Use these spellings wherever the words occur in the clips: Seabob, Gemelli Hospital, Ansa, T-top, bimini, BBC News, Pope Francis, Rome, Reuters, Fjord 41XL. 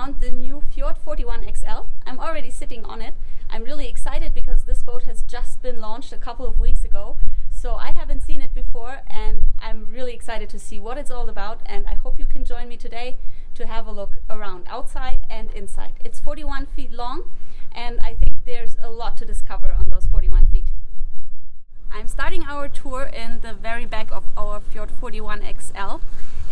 around the new Fjord 41XL. I'm already sitting on it. I'm really excited because this boat has just been launched a couple of weeks ago, so I haven't seen it before, and I'm really excited to see what it's all about, and I hope you can join me today to have a look around outside and inside. It's 41 feet long, and I think there's a lot to discover on those 41 feet. I'm starting our tour in the very back of our Fjord 41XL.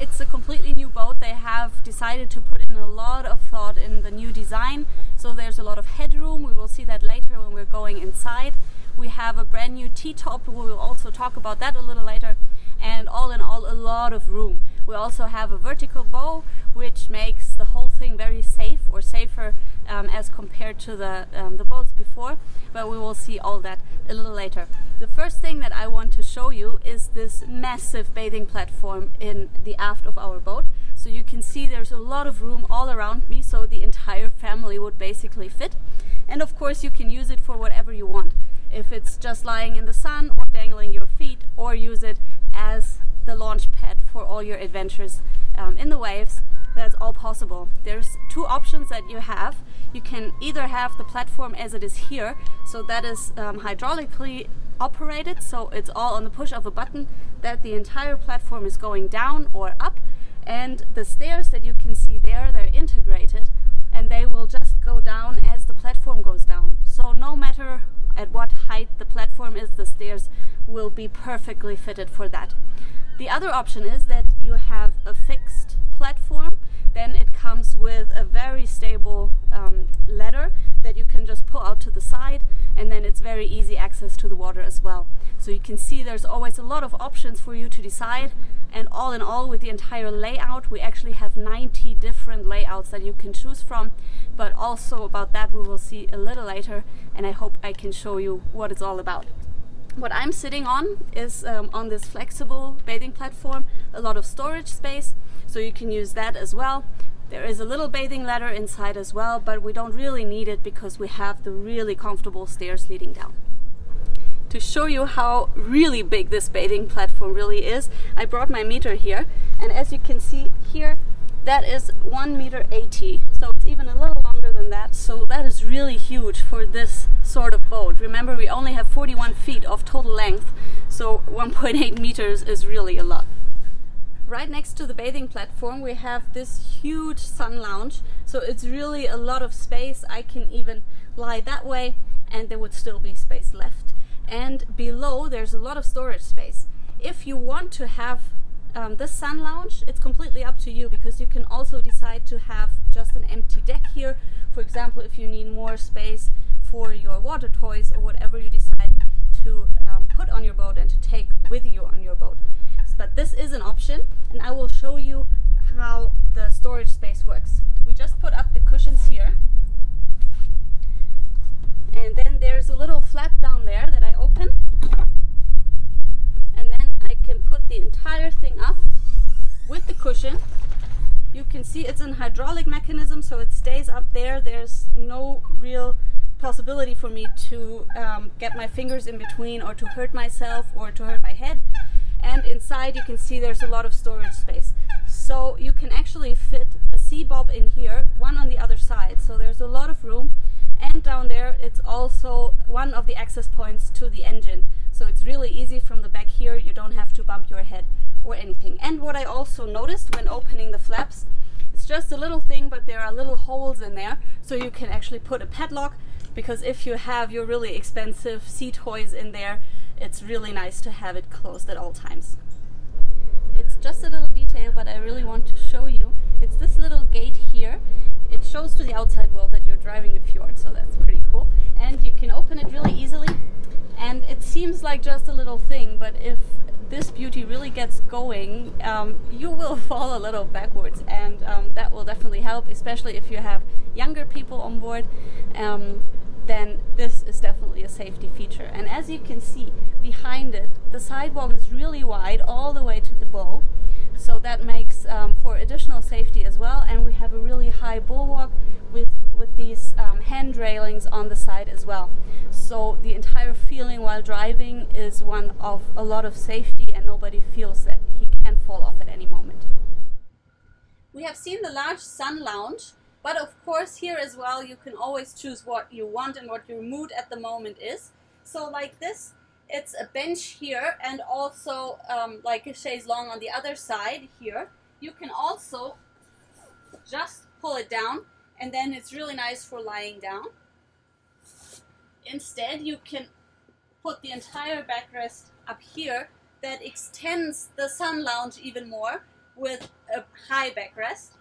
It's a completely new boat. They have decided to put in a lot of thought in the new design, so there's a lot of headroom. We will see that later when we're going inside. We have a brand new T-top. We will also talk about that a little later. And all in all, a lot of room. We also have a vertical bow, which makes the whole thing very safe, or safer as compared to the boats before, but we will see all that a little later. The first thing that I want to show you is this massive bathing platform in the aft of our boat. So you can see there's a lot of room all around me, so the entire family would basically fit. And of course you can use it for whatever you want. If it's just lying in the sun, or dangling your feet, or use it as the launch pad for all your adventures in the waves, that's all possible. There's two options that you have. You can either have the platform as it is here, so that is hydraulically operated, so it's all on the push of a button that the entire platform is going down or up, and the stairs that you can see there, they're integrated, and they will just go down as the platform goes down. So no matter at what height the platform is, the stairs will be perfectly fitted for that. The other option is that you have a fixed platform, then it comes with a very stable ladder that you can just pull out to the side, and then it's very easy access to the water as well. So you can see there's always a lot of options for you to decide, and all in all, with the entire layout, we actually have 90 different layouts that you can choose from, but also about that we will see a little later, and I hope I can show you what it's all about. What I'm sitting on is on this flexible bathing platform, a lot of storage space, so you can use that as well. There is a little bathing ladder inside as well, but we don't really need it because we have the really comfortable stairs leading down. To show you how really big this bathing platform really is, I brought my meter here, and as you can see here, that is 1.80 meters, so it's even a little longer than that, so that is really huge for this sort of boat. Remember, we only have 41 feet of total length, so 1.8 meters is really a lot. Right next to the bathing platform we have this huge sun lounge, so it's really a lot of space. I can even lie that way and there would still be space left, and below there's a lot of storage space. If you want to have this sun lounge, it's completely up to you, because you can also decide to have just an empty deck here, for example, if you need more space for your water toys or whatever you decide to put on your boat and to take with you on your boat. But this is an option, and I will show you how the storage space works. We just put up the cushions here, and then there's a little flap down there that I open, and then I can put the entire thing up with the cushion. You can see it's an hydraulic mechanism, so it stays up there. There's no real possibility for me to get my fingers in between, or to hurt myself, or to hurt my head. And inside you can see there's a lot of storage space, so you can actually fit a Seabob in here, one on the other side, so there's a lot of room. And down there it's also one of the access points to the engine, so it's really easy from the back here, you don't have to bump your head or anything. And what I also noticed when opening the flaps, it's just a little thing, but there are little holes in there, so you can actually put a padlock, because if you have your really expensive sea toys in there, it's really nice to have it closed at all times. It's just a little detail, but I really want to show you. It's this little gate here. It shows to the outside world that you're driving a fjord, so that's pretty cool. And you can open it really easily. And it seems like just a little thing, but if this beauty really gets going, you will fall a little backwards, and that will definitely help, especially if you have younger people on board. Then this is definitely a safety feature. And as you can see behind it, the sidewalk is really wide all the way to the bow, so that makes for additional safety as well. And we have a really high bulwark with these hand railings on the side as well, so the entire feeling while driving is one of a lot of safety, and nobody feels that he can fall off at any moment. We have seen the large sun lounge, But of course here as well you can always choose what you want and what your mood at the moment is. So like this, it's a bench here and also like a chaise longue on the other side here. You can also just pull it down and then it's really nice for lying down. Instead you can put the entire backrest up here. That extends the sun lounge even more with a high backrest,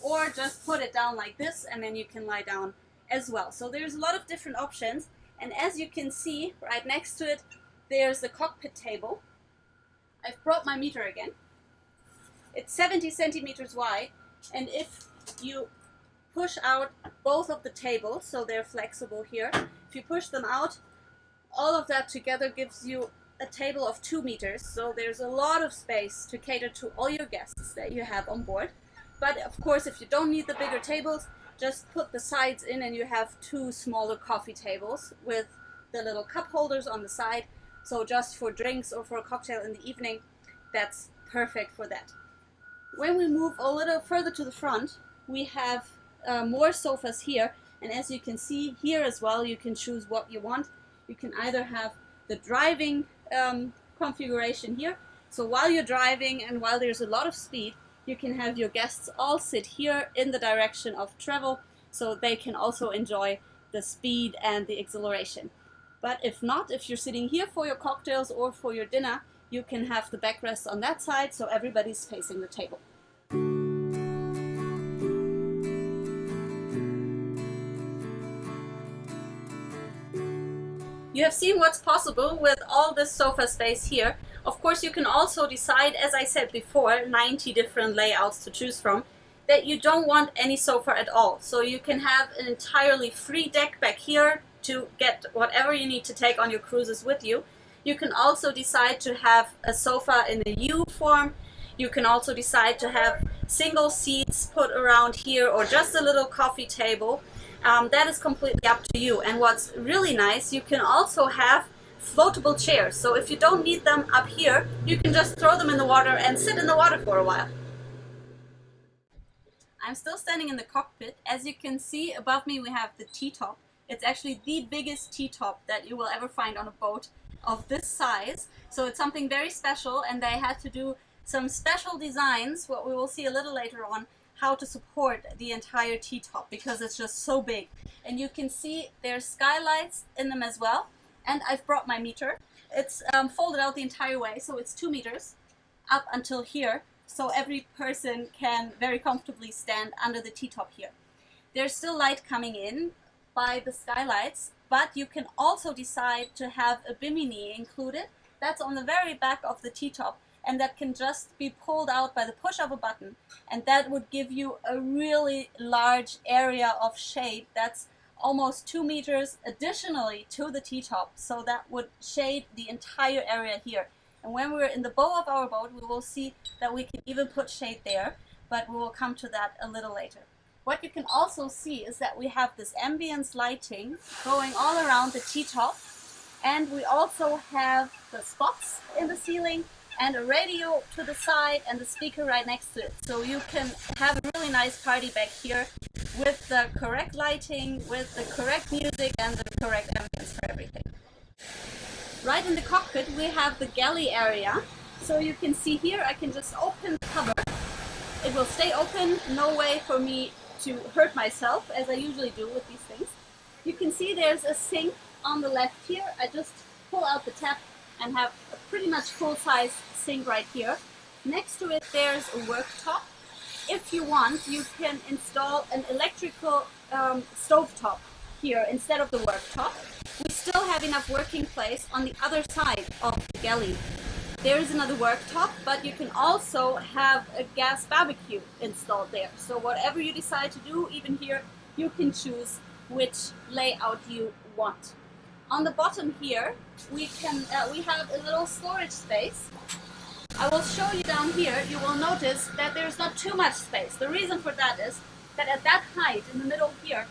or just put it down like this and then you can lie down as well. So there's a lot of different options, and as you can see right next to it there's the cockpit table. I've brought my meter again. It's 70 centimeters wide, and if you push out both of the tables, so they're flexible here, if you push them out, all of that together gives you a table of 2 meters, so there's a lot of space to cater to all your guests that you have on board. But of course, if you don't need the bigger tables, just put the sides in and you have two smaller coffee tables with the little cup holders on the side, so just for drinks or for a cocktail in the evening, that's perfect for that. When we move a little further to the front, we have more sofas here, and as you can see here as well you can choose what you want. You can either have the driving configuration here, so while you're driving and while there's a lot of speed you can have your guests all sit here in the direction of travel, so they can also enjoy the speed and the exhilaration. But if not, if you're sitting here for your cocktails or for your dinner, you can have the backrest on that side, so everybody's facing the table. You have seen what's possible with all this sofa space here. Of course, you can also decide, as I said before, 90 different layouts to choose from, that you don't want any sofa at all. So you can have an entirely free deck back here to get whatever you need to take on your cruises with you. You can also decide to have a sofa in a U form. You can also decide to have single seats put around here or just a little coffee table. That is completely up to you. And what's really nice, you can also have floatable chairs. So if you don't need them up here, you can just throw them in the water and sit in the water for a while. I'm still standing in the cockpit. As you can see above me, we have the T-top. It's actually the biggest T-top that you will ever find on a boat of this size. So it's something very special, and they had to do some special designs, what we will see a little later on, how to support the entire T-top, because it's just so big. And you can see there's skylights in them as well, and I've brought my meter. It's folded out the entire way, so it's 2 meters up until here, so every person can very comfortably stand under the T-top here. There's still light coming in by the skylights, but you can also decide to have a bimini included. That's on the very back of the T-top, and that can just be pulled out by the push of a button, and that would give you a really large area of shade. That's almost 2 meters additionally to the T-top, so that would shade the entire area here. And when we're in the bow of our boat, we will see that we can even put shade there, but we will come to that a little later. What you can also see is that we have this ambience lighting going all around the T-top, and we also have the spots in the ceiling and a radio to the side and the speaker right next to it. So you can have a really nice party back here with the correct lighting, with the correct music and the correct ambience for everything. Right in the cockpit we have the galley area. So you can see here I can just open the cover. It will stay open, no way for me to hurt myself as I usually do with these things. You can see there's a sink on the left here. I just pull out the tap and have a pretty much full-size sink right here. Next to it there's a worktop. If you want, you can install an electrical stovetop here instead of the worktop. We still have enough working place on the other side of the galley. There is another worktop, but you can also have a gas barbecue installed there. So whatever you decide to do, even here, you can choose which layout you want. On the bottom here, we have a little storage space. I will show you down here. You will notice that there's not too much space. The reason for that is that at that height in the middle here,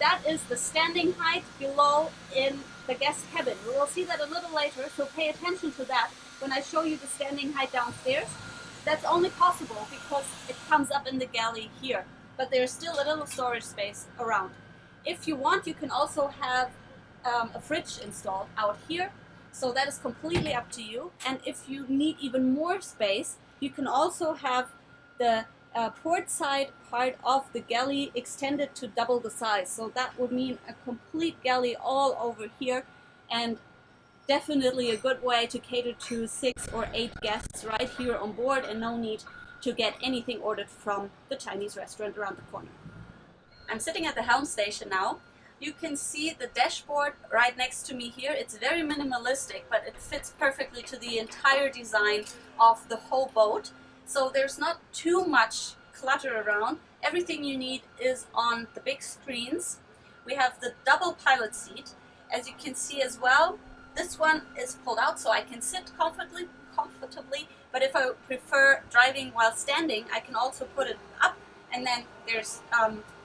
that is the standing height below in the guest cabin. We will see that a little later, so pay attention to that when I show you the standing height downstairs. That's only possible because it comes up in the galley here. but there's still a little storage space around. If you want, you can also have a fridge installed out here, so that is completely up to you. And if you need even more space, you can also have the port side part of the galley extended to double the size, so that would mean a complete galley all over here, and definitely a good way to cater to 6 or 8 guests right here on board, and no need to get anything ordered from the Chinese restaurant around the corner. I'm sitting at the helm station now. You can see the dashboard right next to me here. It's very minimalistic, but it fits perfectly to the entire design of the whole boat. So there's not too much clutter around. Everything you need is on the big screens. We have the double pilot seat, as you can see as well. This one is pulled out so I can sit comfortably, but if I prefer driving while standing, I can also put it up, and then there's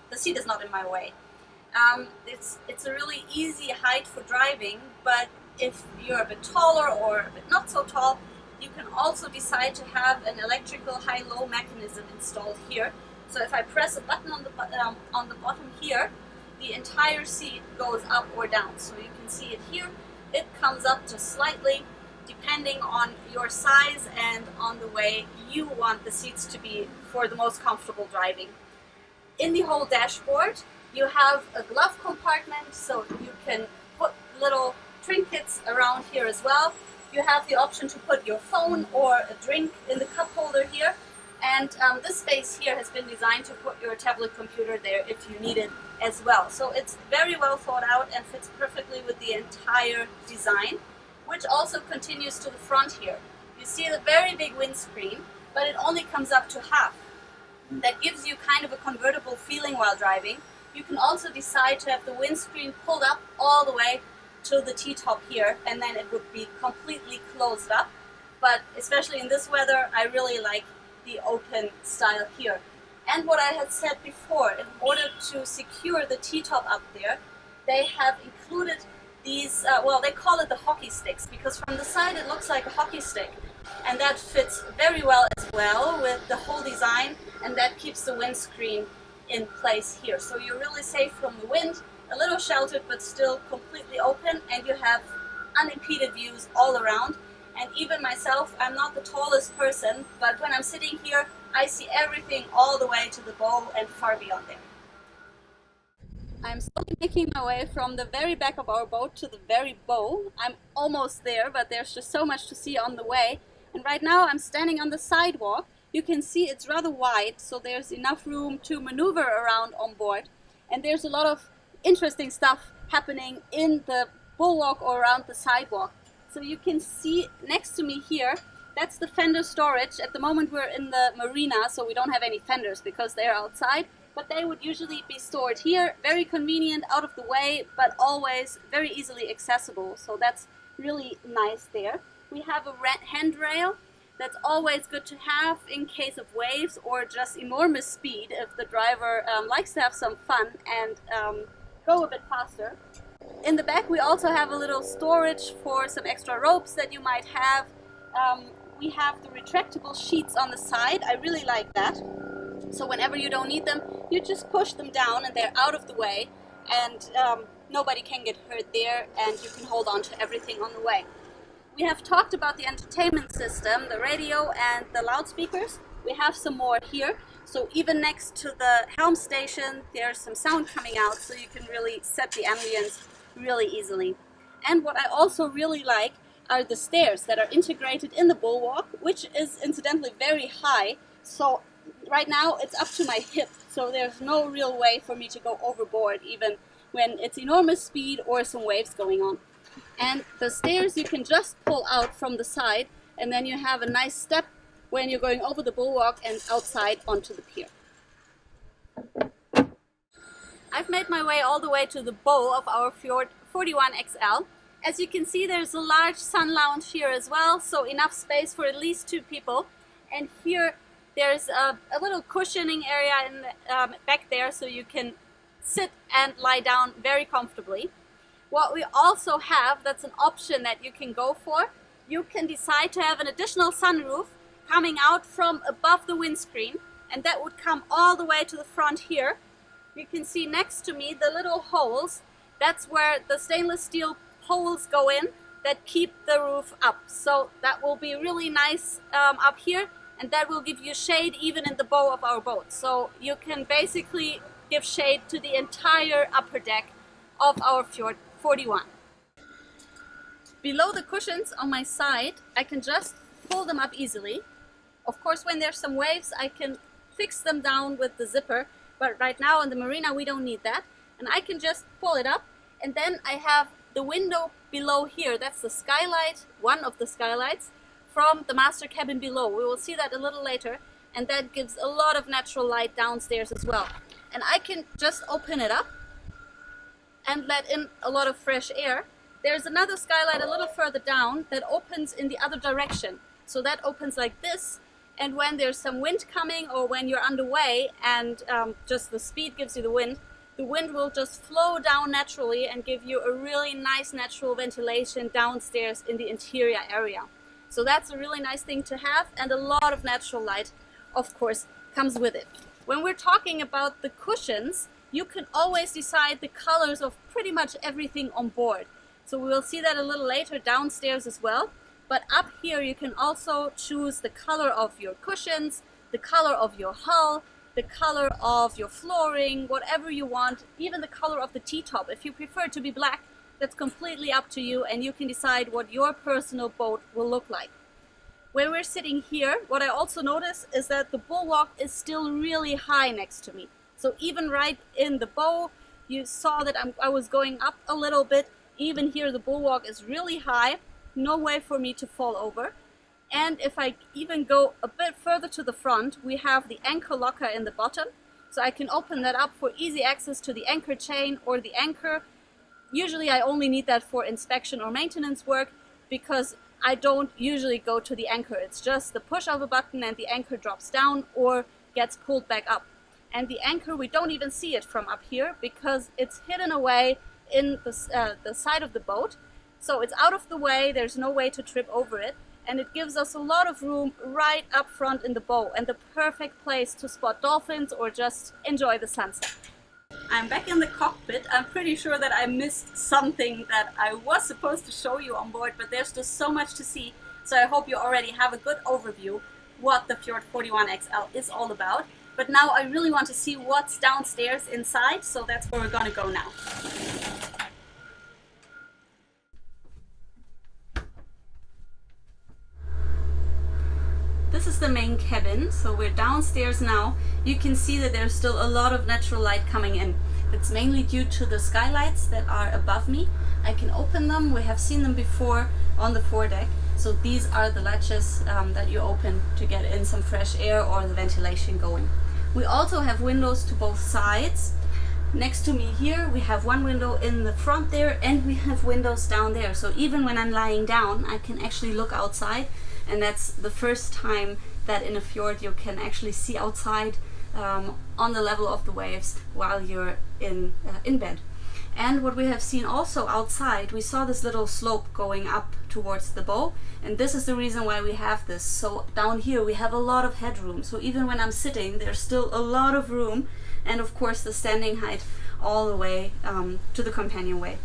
the seat is not in my way. It's a really easy height for driving, but if you're a bit taller or a bit not so tall, you can also decide to have an electrical high-low mechanism installed here. So if I press a button on the bottom here, the entire seat goes up or down. So you can see it here. It comes up just slightly depending on your size and on the way you want the seats to be for the most comfortable driving. In the whole dashboard, you have a glove compartment, so you can put little trinkets around here as well. You have the option to put your phone or a drink in the cup holder here. And this space here has been designed to put your tablet computer there if you need it as well. So it's very well thought out and fits perfectly with the entire design, which also continues to the front here. You see the very big windscreen, but it only comes up to half. That gives you kind of a convertible feeling while driving. You can also decide to have the windscreen pulled up all the way to the T-top here, and then it would be completely closed up. But especially in this weather, I really like the open style here. And what I had said before, in order to secure the T-top up there, they have included these, well, they call it the hockey sticks, because from the side it looks like a hockey stick. And that fits very well as well with the whole design, and that keeps the windscreen in place here. So you're really safe from the wind, a little sheltered but still completely open, and you have unimpeded views all around. And even myself, I'm not the tallest person, but when I'm sitting here, I see everything all the way to the bow and far beyond there. I'm slowly making my way from the very back of our boat to the very bow. I'm almost there, but there's just so much to see on the way. And right now I'm standing on the sidewalk. You can see it's rather wide, so there's enough room to maneuver around on board. And there's a lot of interesting stuff happening in the bulwark or around the sidewalk. So you can see next to me here, that's the fender storage. At the moment we're in the marina, so we don't have any fenders because they're outside, but they would usually be stored here. Very convenient, out of the way, but always very easily accessible. So that's really nice there. We have a handrail that's always good to have in case of waves or just enormous speed if the driver likes to have some fun and go a bit faster. In the back we also have a little storage for some extra ropes that you might have. We have the retractable sheets on the side. I really like that. So whenever you don't need them, you just push them down and they're out of the way, and nobody can get hurt there, and you can hold on to everything on the way. We have talked about the entertainment system, the radio and the loudspeakers. We have some more here. So even next to the helm station, there's some sound coming out, so you can really set the ambience really easily. And what I also really like are the stairs that are integrated in the bulwark, which is incidentally very high. So right now it's up to my hip, so there's no real way for me to go overboard, even when it's enormous speed or some waves going on. And the stairs you can just pull out from the side, and then you have a nice step when you're going over the bulwark and outside onto the pier. I've made my way all the way to the bow of our Fjord 41XL. As you can see, there's a large sun lounge here as well, so enough space for at least 2 people. And here there's a little cushioning area in the, back there, so you can sit and lie down very comfortably. What we also have, that's an option that you can go for, you can decide to have an additional sunroof coming out from above the windscreen, and that would come all the way to the front here. You can see next to me the little holes. That's where the stainless steel poles go in that keep the roof up. So that will be really nice up here, and that will give you shade even in the bow of our boat. So you can basically give shade to the entire upper deck of our Fjord 41. Below the cushions on my side, I can just pull them up easily. Of course, when there's some waves, I can fix them down with the zipper, but right now in the marina we don't need that. And I can just pull it up, and then I have the window below here. That's the skylight, one of the skylights from the master cabin below. We will see that a little later, and that gives a lot of natural light downstairs as well. And I can just open it up and let in a lot of fresh air. There's another skylight a little further down that opens in the other direction. So that opens like this, and when there's some wind coming or when you're underway and just the speed gives you the wind will just flow down naturally and give you a really nice natural ventilation downstairs in the interior area. So that's a really nice thing to have, and a lot of natural light, of course, comes with it. When we're talking about the cushions, you can always decide the colors of pretty much everything on board. So we will see that a little later downstairs as well. But up here you can also choose the color of your cushions, the color of your hull, the color of your flooring, whatever you want, even the color of the T-top. If you prefer to be black, that's completely up to you, and you can decide what your personal boat will look like. When we're sitting here, what I also notice is that the bulwark is still really high next to me. So even right in the bow, you saw that I was going up a little bit. Even here the bulwark is really high. No way for me to fall over. And if I even go a bit further to the front, we have the anchor locker in the bottom. So I can open that up for easy access to the anchor chain or the anchor. Usually I only need that for inspection or maintenance work, because I don't usually go to the anchor. It's just the push of a button and the anchor drops down or gets pulled back up. And the anchor, we don't even see it from up here because it's hidden away in the side of the boat. So it's out of the way, there's no way to trip over it, and it gives us a lot of room right up front in the bow, and the perfect place to spot dolphins or just enjoy the sunset. I'm back in the cockpit. I'm pretty sure that I missed something that I was supposed to show you on board, but there's just so much to see, so I hope you already have a good overview what the Fjord 41XL is all about. But now I really want to see what's downstairs inside, so that's where we're gonna go now. This is the main cabin, so we're downstairs now. You can see that there's still a lot of natural light coming in. It's mainly due to the skylights that are above me. I can open them, we have seen them before on the foredeck. So these are the latches that you open to get in some fresh air or the ventilation going. We also have windows to both sides. Next to me here we have one window in the front there, and we have windows down there. So even when I'm lying down, I can actually look outside. And that's the first time that in a fjord you can actually see outside on the level of the waves while you're in bed. And what we have seen also outside, we saw this little slope going up towards the bow, and this is the reason why we have this. So down here we have a lot of headroom, so even when I'm sitting there's still a lot of room, and of course the standing height all the way to the companionway.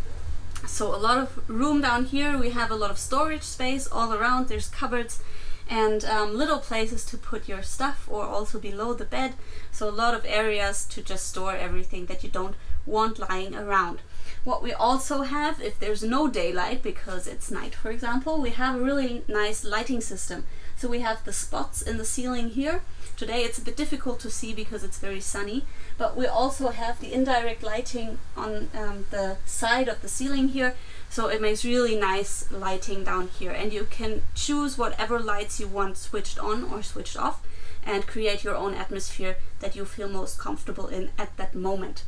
So a lot of room down here, we have a lot of storage space all around, there's cupboards and little places to put your stuff, or also below the bed, so a lot of areas to just store everything that you don't want lying around. What we also have, if there's no daylight because it's night for example, we have a really nice lighting system. So we have the spots in the ceiling here. Today it's a bit difficult to see because it's very sunny, but we also have the indirect lighting on the side of the ceiling here, so it makes really nice lighting down here, and you can choose whatever lights you want switched on or switched off and create your own atmosphere that you feel most comfortable in at that moment.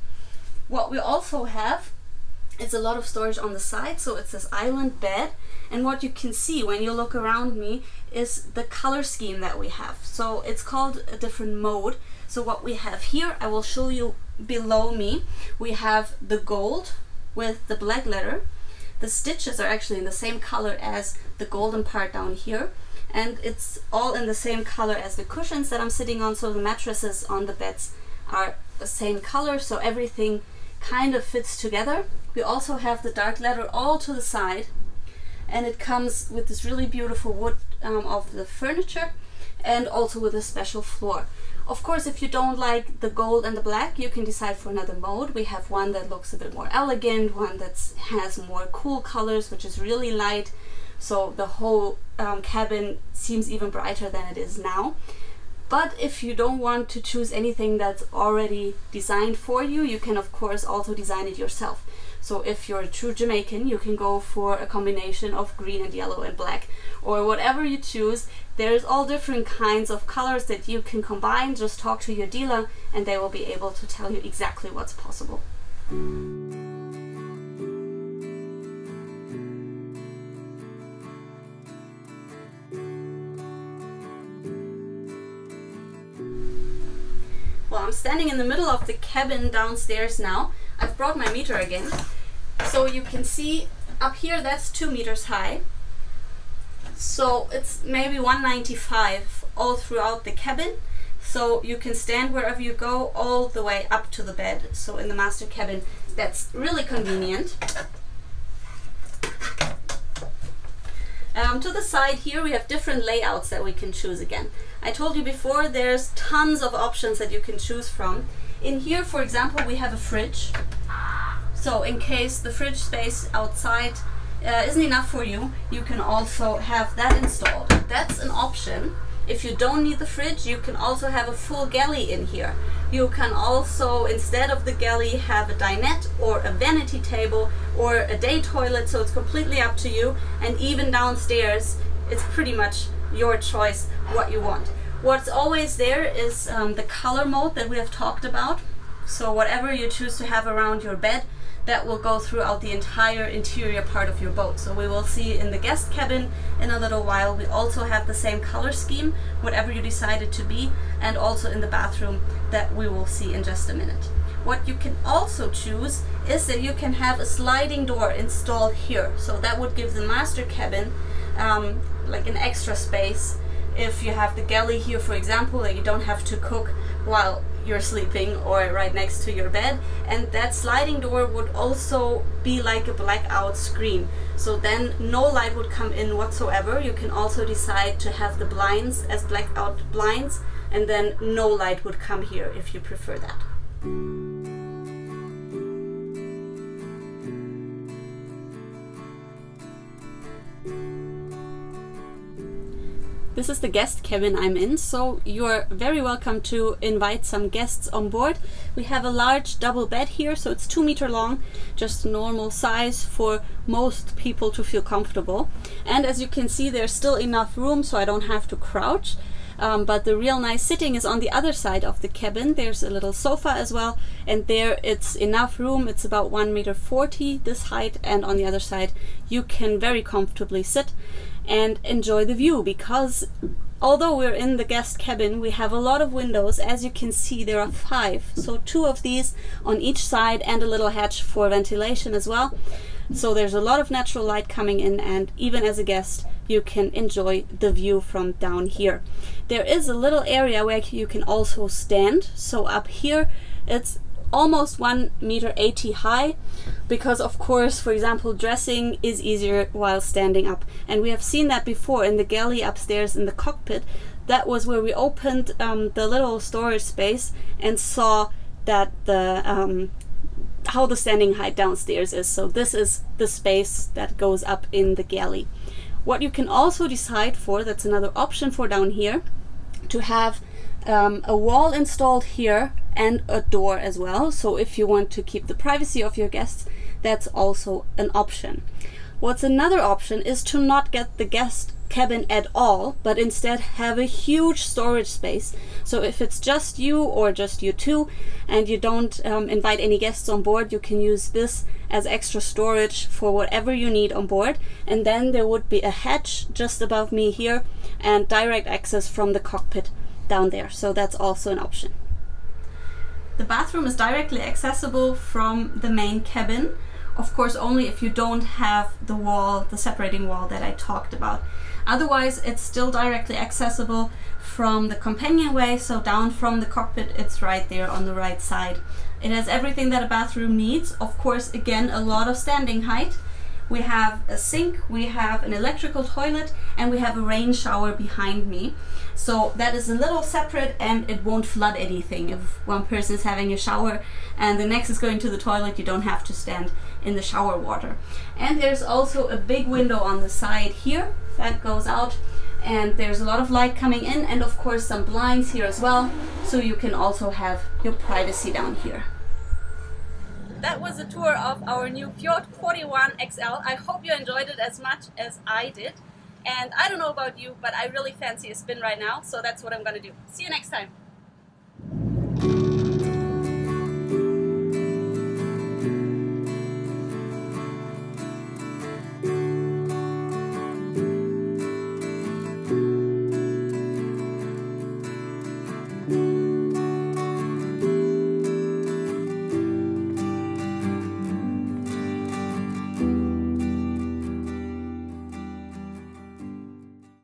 What we also have, it's a lot of storage on the side, so it's this island bed, and what you can see when you look around me is the color scheme that we have. So it's called a different mode. So what we have here, I will show you below me, we have the gold with the black letter. The stitches are actually in the same color as the golden part down here, and it's all in the same color as the cushions that I'm sitting on, so the mattresses on the beds are the same color, so everything kind of fits together. We also have the dark leather all to the side, and it comes with this really beautiful wood of the furniture, and also with a special floor. Of course, if you don't like the gold and the black, you can decide for another mode. We have one that looks a bit more elegant, one that has more cool colors, which is really light, so the whole cabin seems even brighter than it is now. But if you don't want to choose anything that's already designed for you, you can of course also design it yourself. So if you're a true Jamaican, you can go for a combination of green and yellow and black, or whatever you choose. There's all different kinds of colors that you can combine. Just talk to your dealer and they will be able to tell you exactly what's possible. Well, I'm standing in the middle of the cabin downstairs now. I've brought my meter again. So you can see up here, that's 2 meters high. So it's maybe 195 all throughout the cabin. So you can stand wherever you go all the way up to the bed. So in the master cabin, that's really convenient. To the side here, we have different layouts that we can choose again. I told you before, there's tons of options that you can choose from. In here, for example, we have a fridge. So in case the fridge space outside isn't enough for you, you can also have that installed. That's an option. If you don't need the fridge, you can also have a full galley in here. You can also, instead of the galley, have a dinette or a vanity table or a day toilet, so it's completely up to you. And even downstairs, it's pretty much your choice what you want. What's always there is the color mode that we have talked about. So whatever you choose to have around your bed, that will go throughout the entire interior part of your boat. So we will see in the guest cabin in a little while. We also have the same color scheme, whatever you decide it to be, and also in the bathroom that we will see in just a minute. What you can also choose is that you can have a sliding door installed here. So that would give the master cabin like an extra space. If you have the galley here, for example, that you don't have to cook while you're sleeping or right next to your bed, and that sliding door would also be like a blackout screen, so then no light would come in whatsoever. You can also decide to have the blinds as blackout blinds, and then no light would come here if you prefer that. This is the guest cabin I'm in, so you're very welcome to invite some guests on board. We have a large double bed here, so it's 2 meters long, just normal size for most people to feel comfortable. And as you can see, there's still enough room, so I don't have to crouch. But the real nice sitting is on the other side of the cabin. There's a little sofa as well, and there it's enough room. It's about 1.40 meters this height, and on the other side you can very comfortably sit and enjoy the view, because although we're in the guest cabin, we have a lot of windows. As you can see, there are 5, so 2 of these on each side and a little hatch for ventilation as well. So there's a lot of natural light coming in, and even as a guest, you can enjoy the view from down here. There is a little area where you can also stand. So up here, it's almost 1.80 meters high, because of course, for example, dressing is easier while standing up, and we have seen that before in the galley upstairs in the cockpit. That was where we opened the little storage space and saw that the how the standing height downstairs is. So this is the space that goes up in the galley. What you can also decide for, that's another option for down here, to have a wall installed here and a door as well. So if you want to keep the privacy of your guests, that's also an option. What's another option is to not get the guest cabin at all, but instead have a huge storage space. So if it's just you or just you two and you don't invite any guests on board, you can use this as extra storage for whatever you need on board. And then there would be a hatch just above me here and direct access from the cockpit down there. So that's also an option. The bathroom is directly accessible from the main cabin. Of course, only if you don't have the wall, the separating wall that I talked about. Otherwise, it's still directly accessible from the companionway, so down from the cockpit, it's right there on the right side. It has everything that a bathroom needs. Of course, again, a lot of standing height. We have a sink, we have an electrical toilet, and we have a rain shower behind me. So that is a little separate and it won't flood anything. If one person is having a shower and the next is going to the toilet, you don't have to stand in the shower water. And there's also a big window on the side here that goes out, and there's a lot of light coming in, and of course some blinds here as well, so you can also have your privacy down here. That was a tour of our new Fjord 41XL. I hope you enjoyed it as much as I did. And I don't know about you, but I really fancy a spin right now, so that's what I'm gonna do. See you next time.